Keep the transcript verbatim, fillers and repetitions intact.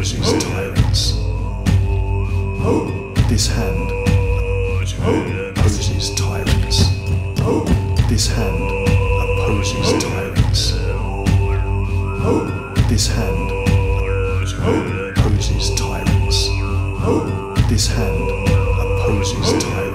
endures his tyrants. This hand opposes tyrants. This hand opposes tyrants. This hand opposes tyrants. This hand opposes tyrants.